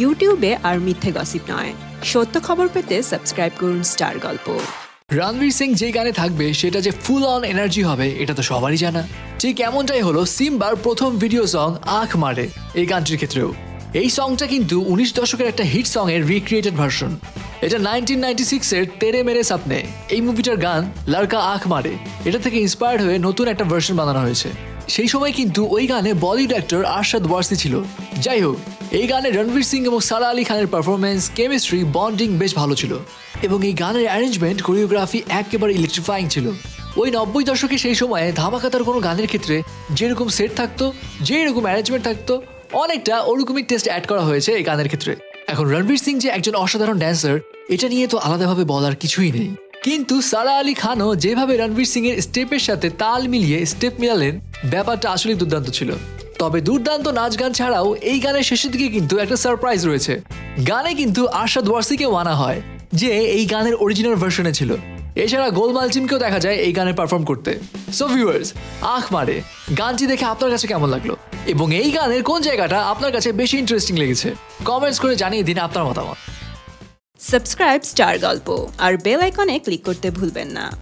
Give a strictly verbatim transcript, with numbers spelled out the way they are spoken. ইউটিউবে আর মিথ্যে গসিপ নয়, সত্য খবর পেতে সাবস্ক্রাইব করুন স্টার গল্প। রানবীর সিং যে গানে থাকবে সেটা যে ফুল অন এনার্জি হবে এটা তো সবারই জানা। ঠিক এমনটাই হলো সিম্বার প্রথম ভিডিও সং আঁখ মারে। এই গানটির ক্ষেত্রেও এই সংটা কিন্তু উনিশ দশকের একটা হিট সং এর রিক্রিয়েটেড ভার্সন। এটা নাইনটিন নাইনটি সিক্স এর তেরে মেরে সাপনে এই মুভিটার গান লড়কা আঁখ মারে, এটা থেকে ইন্সপায়ার্ড হয়ে নতুন একটা ভার্সন বানানো হয়েছে। সেই সময় কিন্তু ওই গানে বলিউড অ্যাক্টর আরশাদ ওয়ারসি ছিল। যাই হোক, এই গানে রণবীর সিং এবং সারা আলি খানের পারফরমেন্স, কেমিস্ট্রি, বন্ডিং বেশ ভালো ছিল এবং এই গানের অ্যারেঞ্জমেন্ট, কোরিওগ্রাফি একেবারে ইলেকট্রিফাইং ছিল। ওই নব্বই দশকে সেই সময়ে ধামাকাতার কোনো গানের ক্ষেত্রে যেরকম সেট থাকতো, যেরকম অ্যারেঞ্জমেন্ট থাকতো, অনেকটা ওরকমই টেস্ট অ্যাড করা হয়েছে এই গানের ক্ষেত্রে। এখন রণবীর সিং যে একজন অসাধারণ ড্যান্সার এটা নিয়ে তো আলাদাভাবে বলার কিছুই নেই, কিন্তু সারা আলি খানও যেভাবে রণবীর সিং এর স্টেপের সাথে তাল মিলিয়ে স্টেপ মিলালেন ব্যাপারটা আসলে দুর্দান্ত ছিল। তবে দুর্দান্ত নাচ গান ছাড়াও এই গানের শেষের দিকে কিন্তু একটা সারপ্রাইজ রয়েছে। গানে কিন্তু আরশাদ ওয়ারসিকেও আনা হয়, যে এই গানের অরিজিনাল ভার্সনে ছিল। এছাড়া গোলমাল জিমকেও দেখা যায় এই গানে পারফর্ম করতে। সো ভিউয়ার্স, আঁখ মারে গানটি দেখে আপনার কাছে কেমন লাগলো এবং এই গানের কোন জায়গাটা আপনার কাছে বেশি ইন্টারেস্টিং লেগেছে? কমেন্টস করে জানিয়ে দিন আপনার মতামত। সাবস্ক্রাইব স্টার গল্প আর বেল আইকনে ক্লিক করতে ভুলবেন না।